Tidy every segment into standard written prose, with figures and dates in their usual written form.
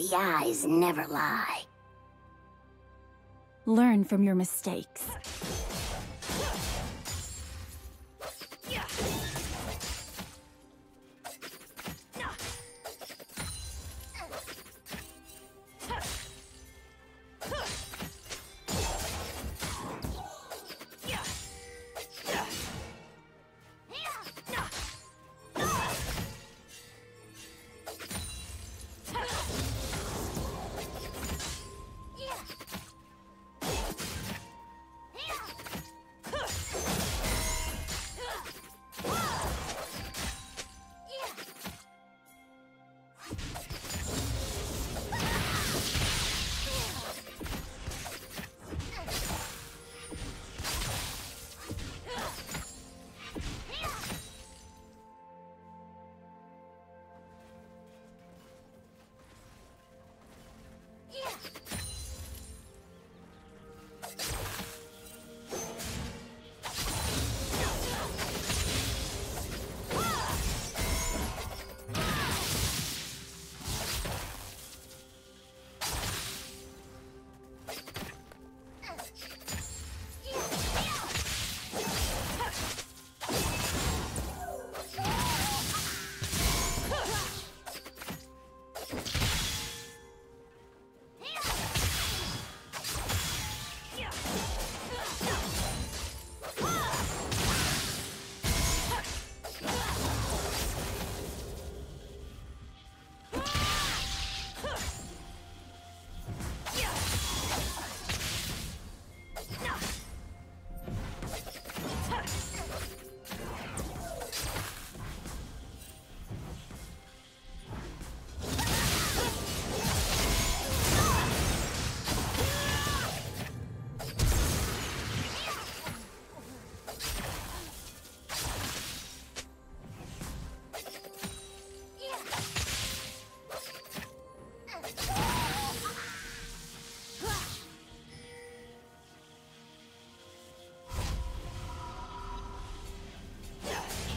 The eyes never lie. Learn from your mistakes.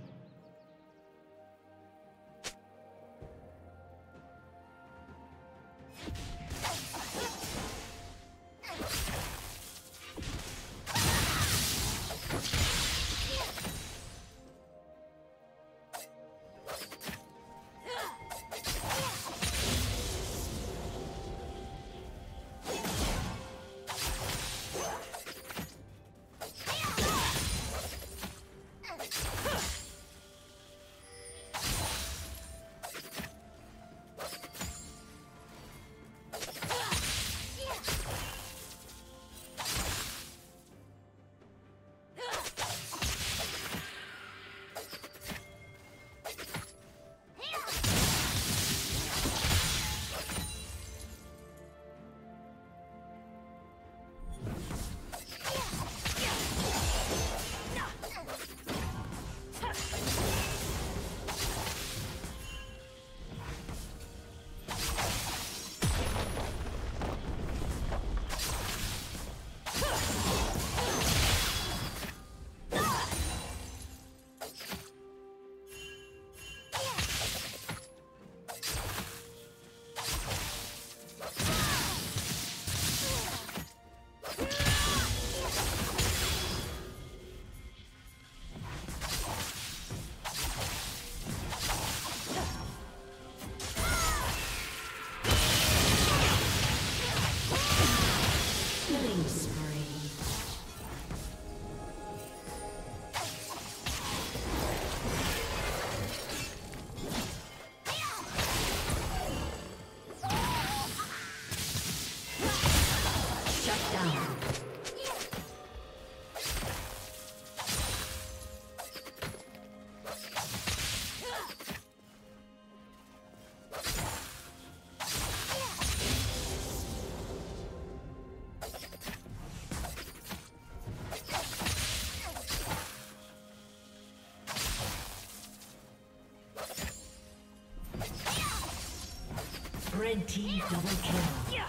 Red team double kill.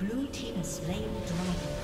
Blue team has slain the dragon.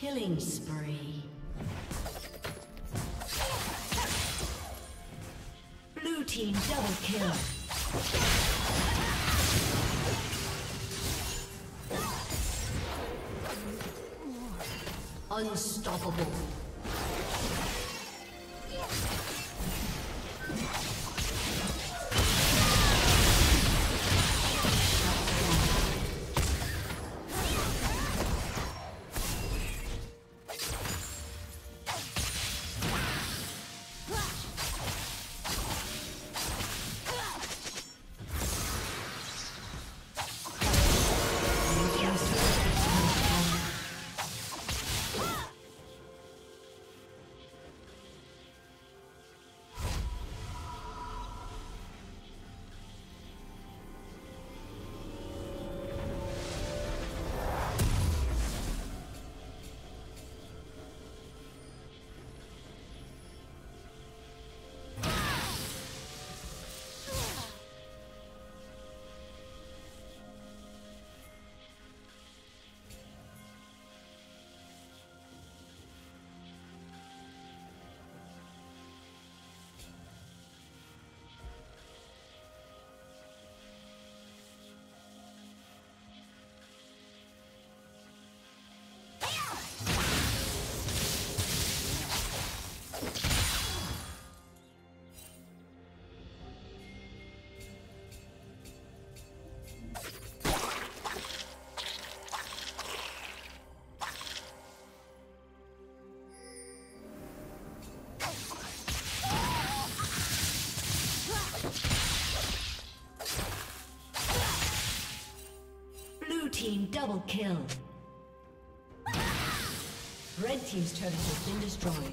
Killing spree. Blue team double kill. Unstoppable. Double kill. Red team's turret has been destroyed.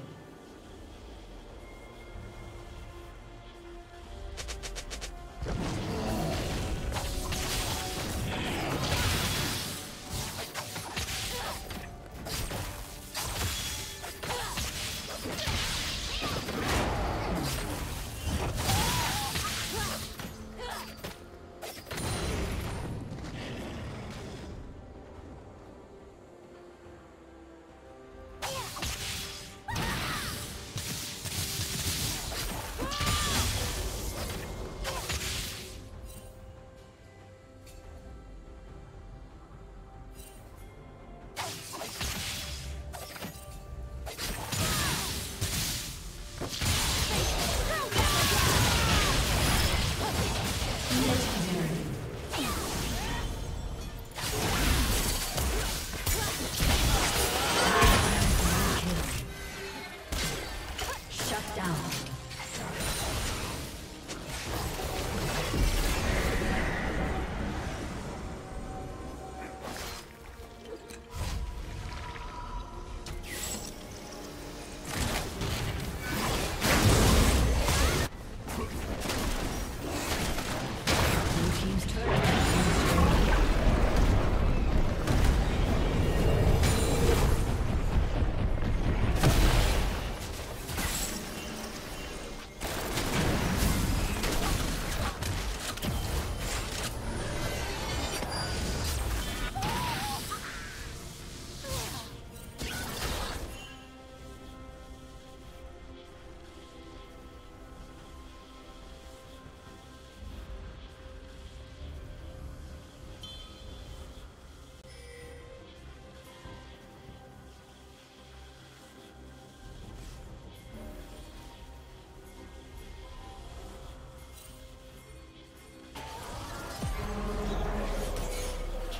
Red team's turret has been destroyed.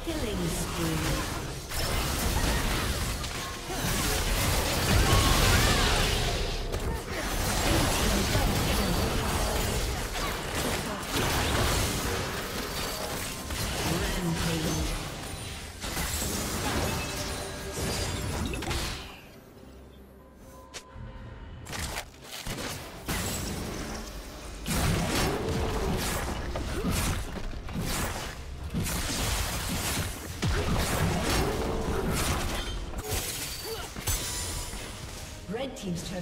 Killing spree. Team's turn.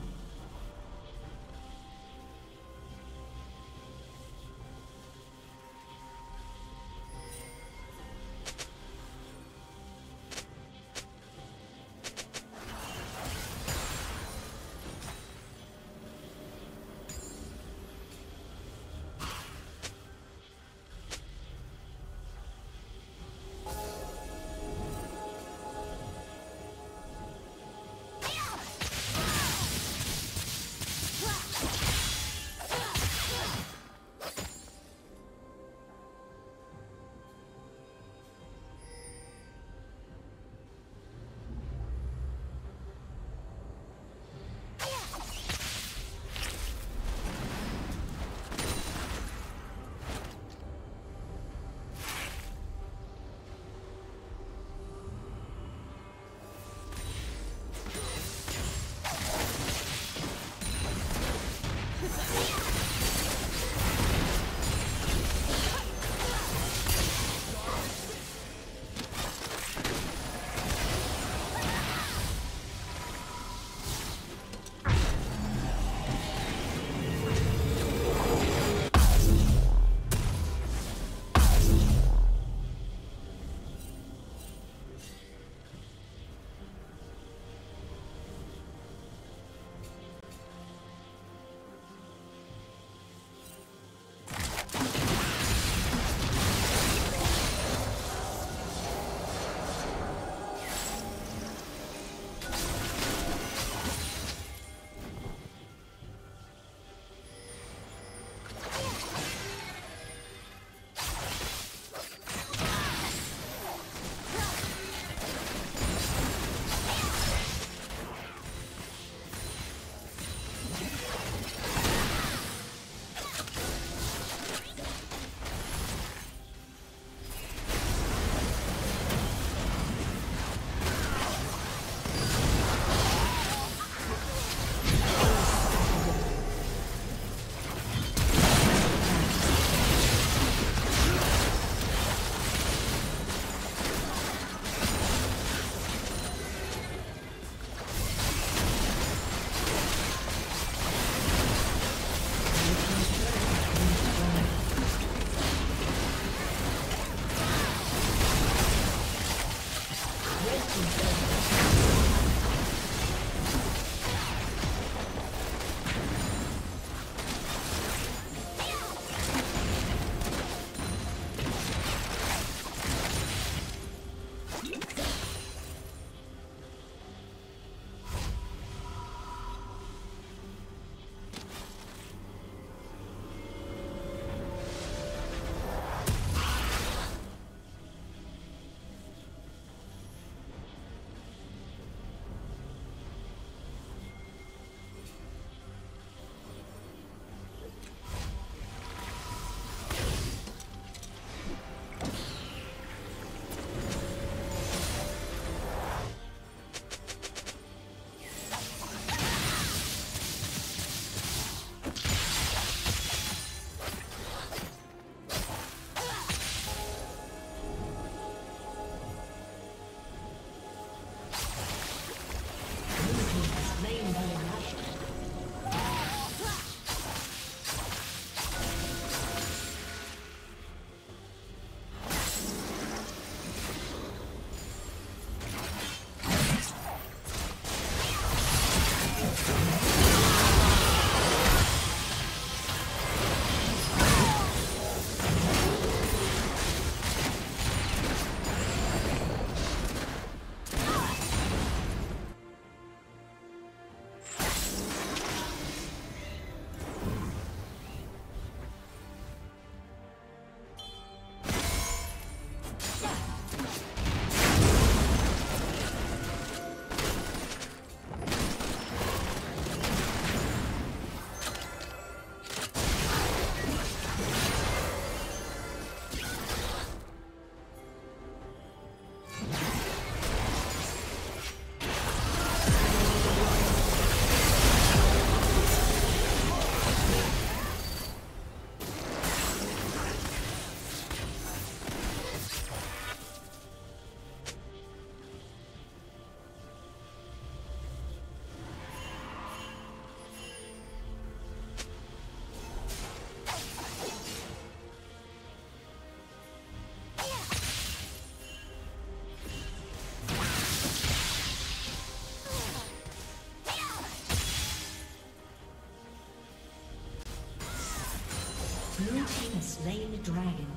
team has slain the dragon.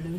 Blue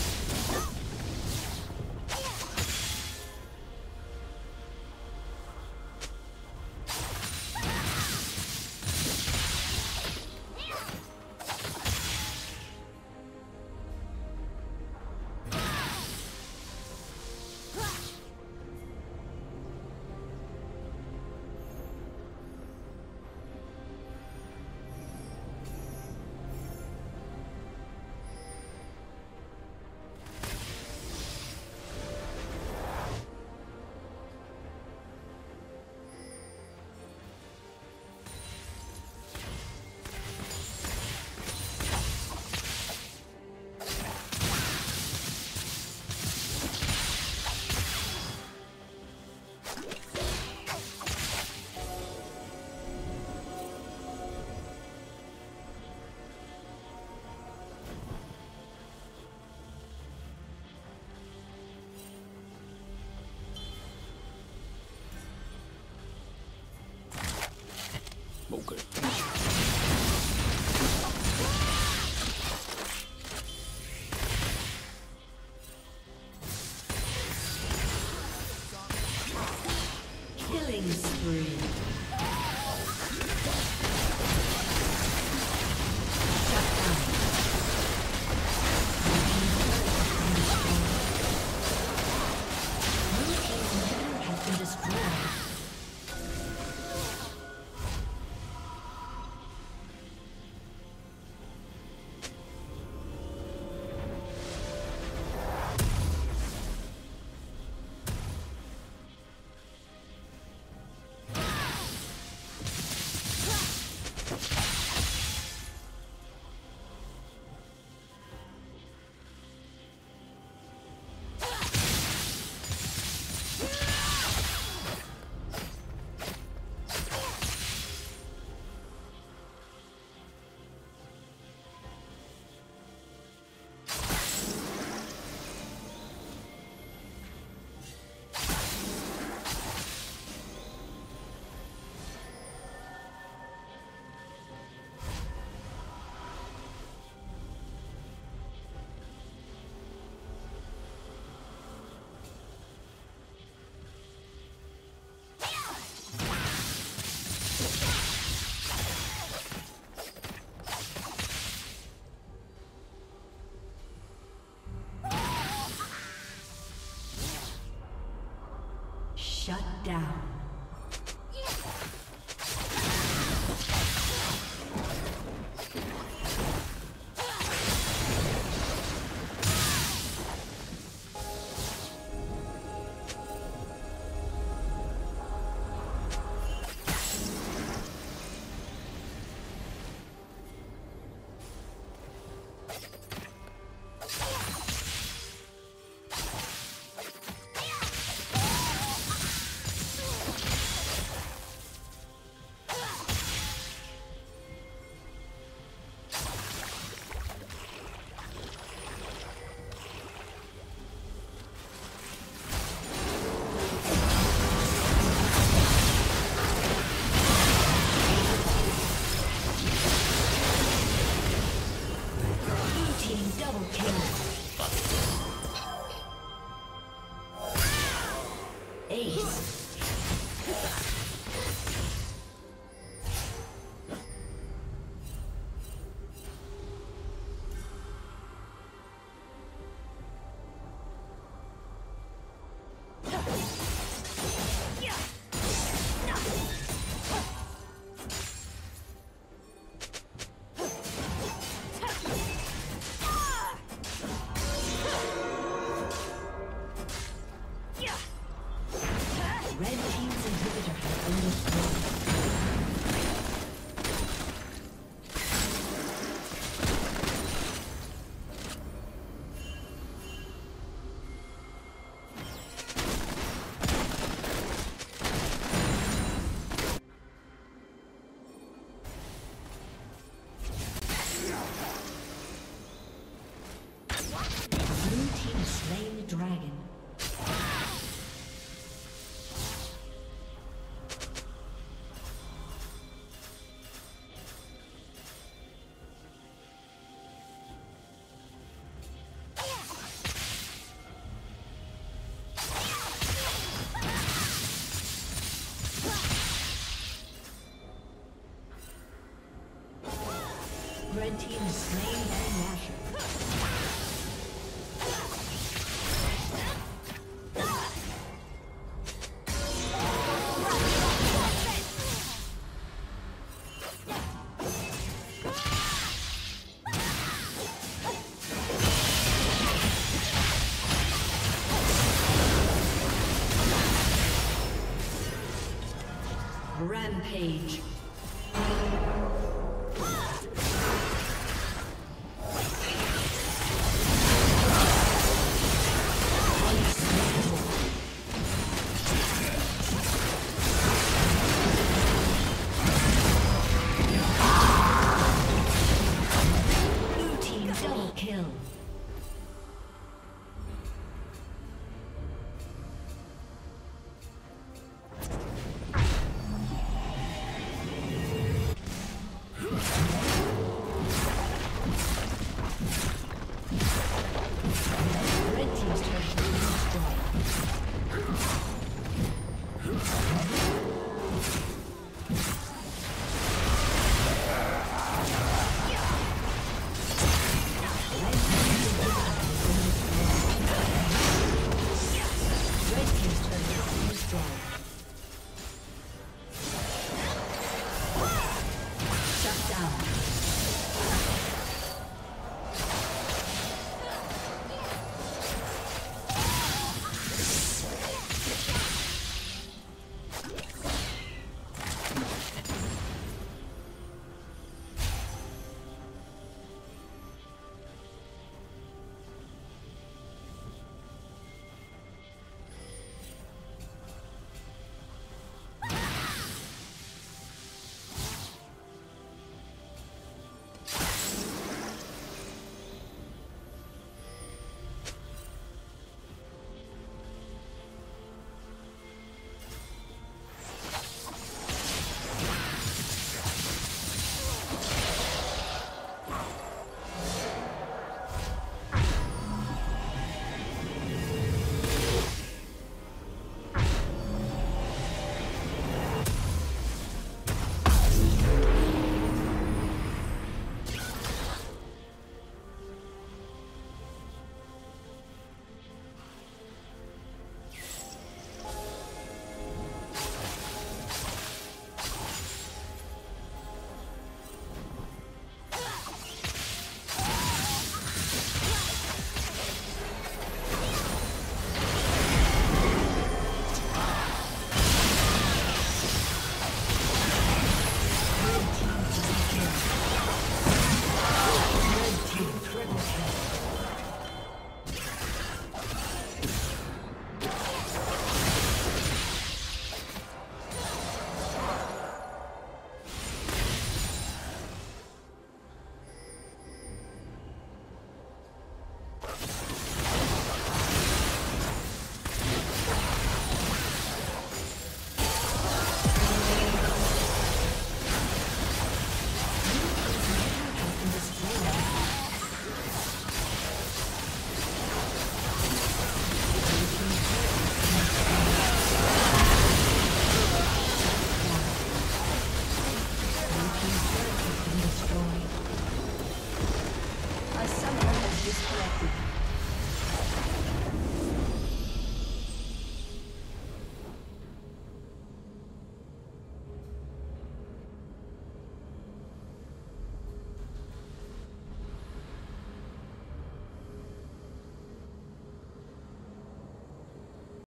Killing spree. Red team is slain by Nasher. Rampage. Disconnected.